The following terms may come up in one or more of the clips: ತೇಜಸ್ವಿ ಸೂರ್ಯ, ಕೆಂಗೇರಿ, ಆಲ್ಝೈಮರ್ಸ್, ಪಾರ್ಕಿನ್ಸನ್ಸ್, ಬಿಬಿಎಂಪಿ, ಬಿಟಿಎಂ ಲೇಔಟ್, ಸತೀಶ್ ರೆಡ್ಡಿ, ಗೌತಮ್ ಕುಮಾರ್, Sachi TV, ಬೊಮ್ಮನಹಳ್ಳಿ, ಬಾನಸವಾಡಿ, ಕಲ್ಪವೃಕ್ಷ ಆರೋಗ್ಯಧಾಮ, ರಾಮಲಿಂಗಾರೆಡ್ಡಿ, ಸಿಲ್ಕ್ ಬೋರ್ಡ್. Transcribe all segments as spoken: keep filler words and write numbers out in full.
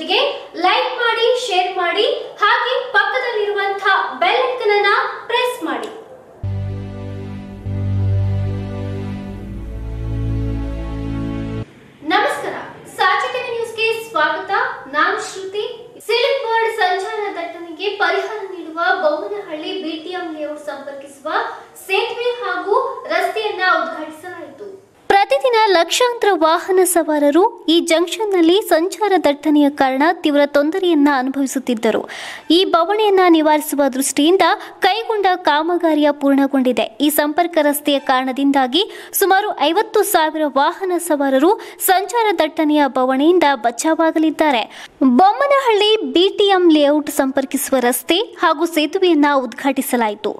ಜೊತೆಗೆ ಲೈಕ್ ಮಾಡಿ ಶೇರ್ ಮಾಡಿ ಹಾಗೆ ಪಕ್ಕದಲ್ಲಿರುವಂತ ಬೆಲ್ ಐಕಾನ್ ಅನ್ನು ಪ್ರೆಸ್ ಮಾಡಿ। ನಮಸ್ಕಾರ, ಸಾಚಿ ಟಿವಿ ನ್ಯೂಸ್ ಗೆ ಸ್ವಾಗತ। ನಾನು ಶ್ರುತಿ। ಸಿಲ್ಕ್ ಬೋರ್ಡ್ ಸಂಚಾರ ದಟ್ಟಣೆಗೆ ಪರಿಹಾರ ನೀಡುವ ಬೊಮ್ಮನಹಳ್ಳಿ ಬಿಟಿಎಂ ಲೇಔಟ್ ಸಂಪರ್ಕಿಸುವ ಸೇತುವೆ ಹಾಗೂ ರಸ್ತೆಯನ್ನ ಉದ್ಘಾಟಿಸಲಾಯಿತು। प्रतिदिन लक्षांतर वाहन सवाररु ई जंक्षन संचार दट्टणेय कारण तीव्र तोंदरेयन्न अनुभविसुत्तिद्दरु। ई बवणेयन्न निवारिसुव दृष्टियिंद कैगोंड कामगारिय पूर्णगोंडिदे। ई संपर्क रस्तेय कारणदिंदागि सुमारु ಐವತ್ತು ಸಾವಿರ वाहन सवाररु संचार दट्टणेय बवणेयिंद बचावागलिद्दारे। ಬೊಮ್ಮನಹಳ್ಳಿ ಬಿಟಿಎಂ ಲೇಔಟ್ संपर्किसुव रस्ते हागू सेतुवेयन्न उद्घाटिसलायितु।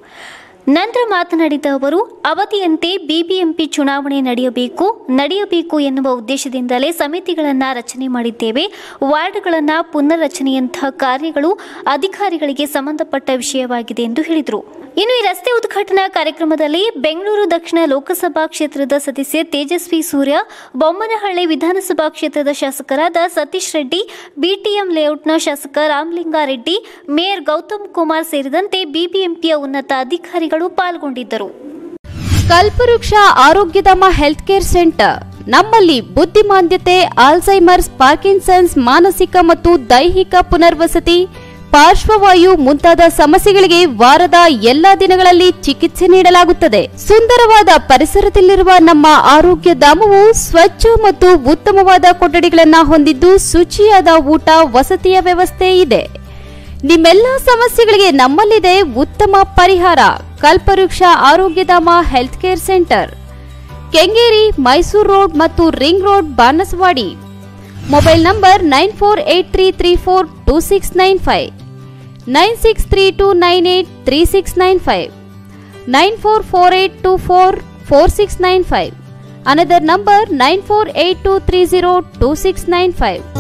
ನಂತರ ಮಾತನಾಡಿದ ಅವರು, ಅವಧಿಯಂತೆ ಬಿಬಿಎಂಪಿ ಚುನಾವಣೆ ನಡೆಯಬೇಕು ನಡೆಯಬೇಕು ಎನ್ನುವ ಉದ್ದೇಶದಿಂದಲೇ ಸಮಿತಿಗಳನ್ನು ರಚನೆ ಮಾಡಿದ್ದೇವೆ। ವಾರ್ಡ್ಗಳನ್ನು ಪುನರ್ ರಚನೆಯಂತಹ ಕಾರ್ಯಗಳು ಅಧಿಕಾರಿಗಳಿಗೆ ಸಂಬಂಧಪಟ್ಟ ವಿಷಯವಾಗಿದೆ ಎಂದು ಹೇಳಿದರು। ಇನ್ನು ಈ ರಸ್ತೆ ಉದ್ಘಾಟನಾ ಕಾರ್ಯಕ್ರಮದಲ್ಲಿ ಬೆಂಗಳೂರು ದಕ್ಷಿಣ ಲೋಕಸಭಾ ಕ್ಷೇತ್ರದ ಸದಸ್ಯ ತೇಜಸ್ವಿ ಸೂರ್ಯ, ಬೊಮ್ಮನಹಳ್ಳಿ ವಿಧಾನಸಭಾ ಕ್ಷೇತ್ರದ ಶಾಸಕರಾದ ಸತೀಶ್ ರೆಡ್ಡಿ, ಬಿಟಿಎಂ ಲೇಔಟ್ನ ಶಾಸಕ ರಾಮಲಿಂಗಾರೆಡ್ಡಿ, ಮೇಯರ್ ಗೌತಮ್ ಕುಮಾರ್ ಸೇರಿದಂತೆ ಬಿಬಿಎಂಪಿಯ ಉನ್ನತ ಅಧಿಕಾರಿಗಳು ಪಾಲ್ಗೊಂಡಿದ್ದರು। ಕಲ್ಪವೃಕ್ಷ ಆರೋಗ್ಯಧಾಮ ಹೆಲ್ತ್ ಕೇರ್ ಸೆಂಟರ್ ನಮ್ಮಲ್ಲಿ ಬುದ್ಧಿಮಾಂದ್ಯತೆ, ಆಲ್ಝೈಮರ್ಸ್, ಪಾರ್ಕಿನ್ಸನ್ಸ್, ಮಾನಸಿಕ ಮತ್ತು ದೈಹಿಕ ಪುನರ್ವಸತಿ, ಪಾರ್ಶ್ವವಾಯು ಮುಂತಾದ ಸಮಸ್ಯೆಗಳಿಗೆ ವಾರದ ಎಲ್ಲಾ ದಿನಗಳಲ್ಲಿ ಚಿಕಿತ್ಸೆ ನೀಡಲಾಗುತ್ತದೆ। ಸುಂದರವಾದ ಪರಿಸರದಲ್ಲಿರುವ ನಮ್ಮ ಆರೋಗ್ಯ ಧಾಮವು ಸ್ವಚ್ಛ ಮತ್ತು ಉತ್ತಮವಾದ ಕೊಠಡಿಗಳನ್ನು ಹೊಂದಿದ್ದು ಶುಚಿಯಾದ ಊಟ ವಸತಿಯ ವ್ಯವಸ್ಥೆ ಇದೆ। ನಿಮ್ಮೆಲ್ಲಾ ಸಮಸ್ಯೆಗಳಿಗೆ ನಮ್ಮಲ್ಲಿದೆ ಉತ್ತಮ ಪರಿಹಾರ। ಕಲ್ಪವೃಕ್ಷ ಆರೋಗ್ಯಧಾಮ health care centre, ಕೆಂಗೇರಿ, Mysuru road ಮತ್ತು ring road, ಬಾನಸವಾಡಿ। Mobile number nine four eight three three four two six nine five nine six three two nine eight three six nine five nine four four eight two four four six nine five another number nine four eight two three zero two six nine five.